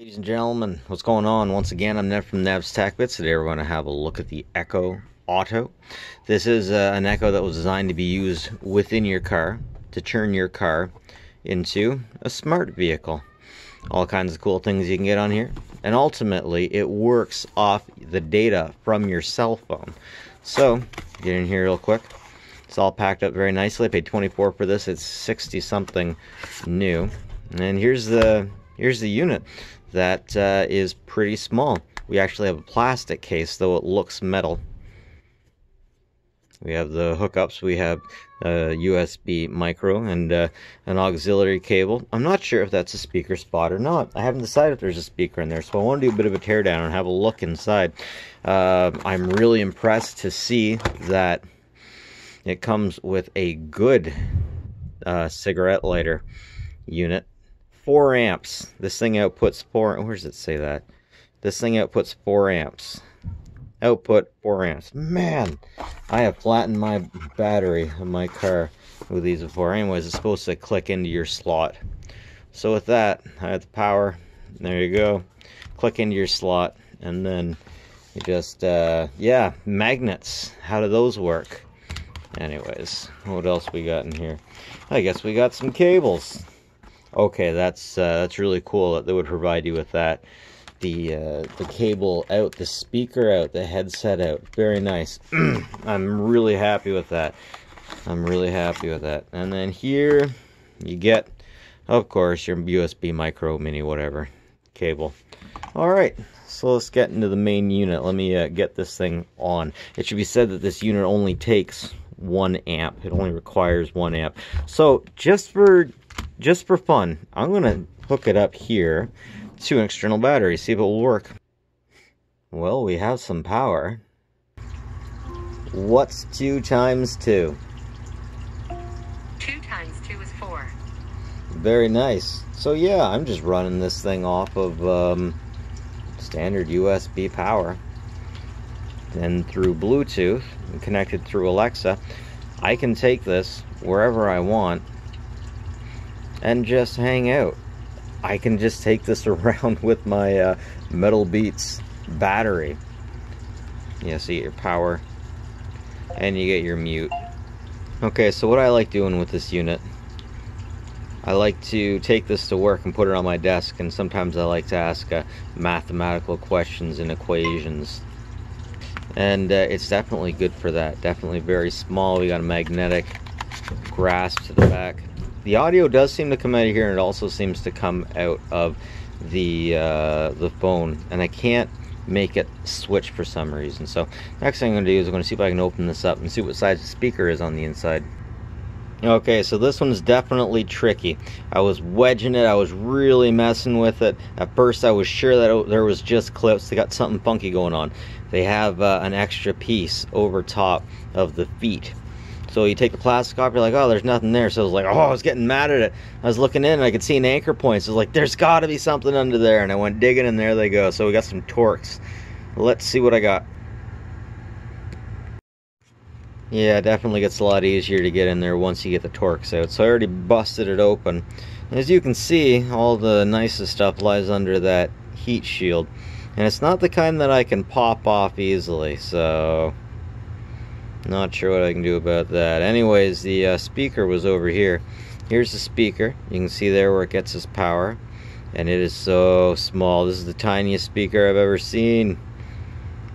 Ladies and gentlemen, what's going on? Once again, I'm Nev from Nev's Tech Bits. Today we're going to have a look at the Echo Auto. This is an Echo that was designed to be used within your car, to turn your car into a smart vehicle. All kinds of cool things you can get on here. And ultimately, it works off the data from your cell phone. So, get in here real quick. It's all packed up very nicely. I paid $24 for this. It's 60 something new. And here's the unit. That is pretty small. We actually have a plastic case, though it looks metal. We have the hookups. We have a USB micro and an auxiliary cable. I'm not sure if that's a speaker spot or not. I haven't decided if there's a speaker in there, so I want to do a bit of a teardown and have a look inside. I'm really impressed to see that it comes with a good cigarette lighter unit. 4 amps. This thing outputs 4. Where does it say that? This thing outputs 4 amps. Output 4 amps. Man, I have flattened my battery in my car with these before. Anyways, it's supposed to click into your slot. So with that, I have the power. There you go. Click into your slot, and then you just yeah, magnets. How do those work? Anyways, what else we got in here? I guess we got some cables. Okay, that's really cool that they would provide you with that. The cable out, the speaker out, the headset out. Very nice. I'm really happy with that. I'm really happy with that. And then here you get, of course, your USB micro, mini, whatever cable. All right, so let's get into the main unit. Let me get this thing on. It should be said that this unit only takes 1 amp. It only requires 1 amp. So just for fun, I'm going to hook it up here to an external battery, see if it will work. Well, we have some power. What's 2 times 2? 2 times 2 is 4. Very nice. So yeah, I'm just running this thing off of standard USB power. And through Bluetooth, connected through Alexa, I can take this wherever I want and just hang out. I can just take this around with my Metal Beats battery. Yeah, so you get your power and you get your mute. Okay, so what I like doing with this unit, I like to take this to work and put it on my desk, and sometimes I like to ask mathematical questions and equations. And it's definitely good for that. Definitely very small. We got a magnetic grasp to the back. The audio does seem to come out of here, and it also seems to come out of the phone. And I can't make it switch for some reason. So next thing I'm going to do is I'm going to see if I can open this up and see what size the speaker is on the inside. Okay, so this one's definitely tricky. I was wedging it. I was really messing with it. At first, I was sure that there was just clips. They got something funky going on. They have an extra piece over top of the feet. So you take the plastic off, you're like, oh, there's nothing there. So I was like, oh, I was getting mad at it. I was looking in, and I could see an anchor point. So I was like, there's got to be something under there. And I went digging, and there they go. So we got some Torx. Let's see what I got. Yeah, it definitely gets a lot easier to get in there once you get the Torx out. So I already busted it open. As you can see, all the nicest stuff lies under that heat shield. And it's not the kind that I can pop off easily, so not sure what I can do about that. Anyways, the speaker was over here. Here's the speaker. You can see there where it gets its power. And it is so small. This is the tiniest speaker I've ever seen.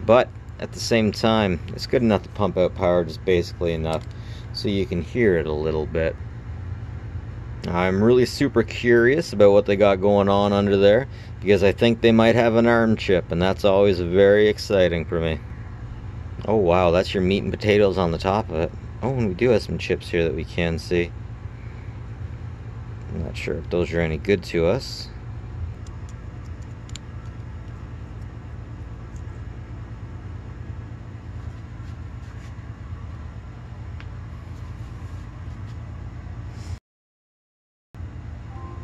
But at the same time, it's good enough to pump out power, just basically enough so you can hear it a little bit. I'm really super curious about what they got going on under there, because I think they might have an ARM chip, and that's always very exciting for me. Oh wow, that's your meat and potatoes on the top of it. Oh, and we do have some chips here that we can see. I'm not sure if those are any good to us.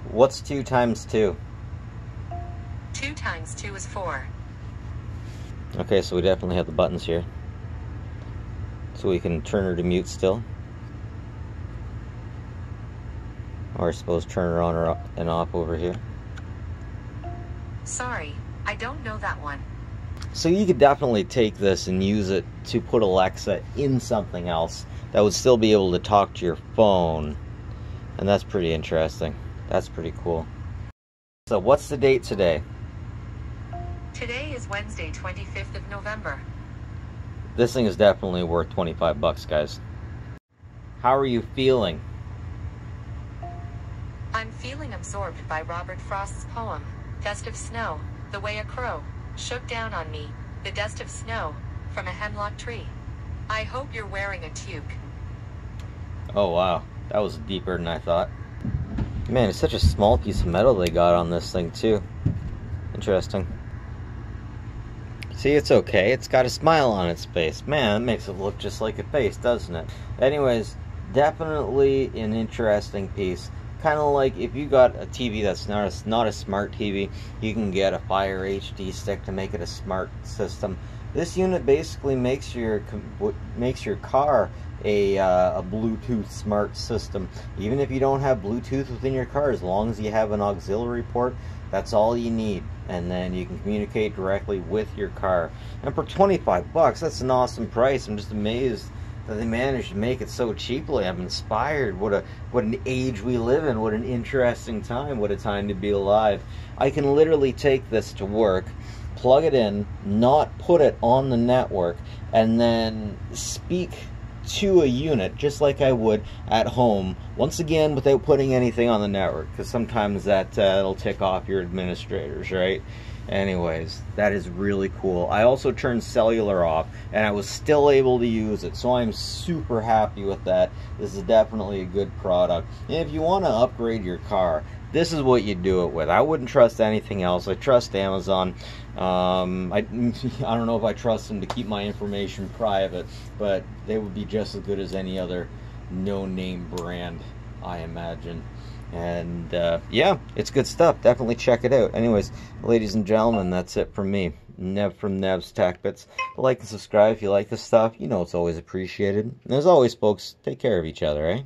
What's 2 times 2? 2 times 2 is 4. Okay, so we definitely have the buttons here. So we can turn her to mute still. Or I suppose turn her on and off over here. Sorry, I don't know that one. So you could definitely take this and use it to put Alexa in something else that would still be able to talk to your phone. And that's pretty interesting. That's pretty cool. So what's the date today? Today is Wednesday, 25th of November. This thing is definitely worth 25 bucks, guys. How are you feeling? I'm feeling absorbed by Robert Frost's poem, Dust of Snow, the way a crow shook down on me, the dust of snow, from a hemlock tree. I hope you're wearing a toque. Oh wow, that was deeper than I thought. Man, it's such a small piece of metal they got on this thing too. Interesting. See, it's okay, it's got a smile on its face. Man, that makes it look just like a face, doesn't it? Anyways, definitely an interesting piece. Kind of like if you got a TV that's not a smart TV, you can get a Fire HD stick to make it a smart system. This unit basically makes your car a Bluetooth smart system. Even if you don't have Bluetooth within your car, as long as you have an auxiliary port, that's all you need, and then you can communicate directly with your car. And for 25 bucks, that's an awesome price. I'm just amazed that they managed to make it so cheaply. I'm inspired. What an age we live in. What an interesting time. What a time to be alive. I can literally take this to work, plug it in, not put it on the network, and then speak to a unit just like I would at home, once again without putting anything on the network, because sometimes that'll tick off your administrators, right? Anyways, that is really cool. I also turned cellular off and I was still able to use it, so I'm super happy with that. This is definitely a good product, and if you want to upgrade your car, this is what you do it with. I wouldn't trust anything else. I trust Amazon. I don't know if I trust them to keep my information private, but they would be just as good as any other no-name brand, I imagine. And yeah, it's good stuff. Definitely check it out. Anyways, ladies and gentlemen, that's it from me, Nev from Nev's Tech Bits. Like and subscribe if you like this stuff. You know it's always appreciated. And as always, folks, take care of each other, eh?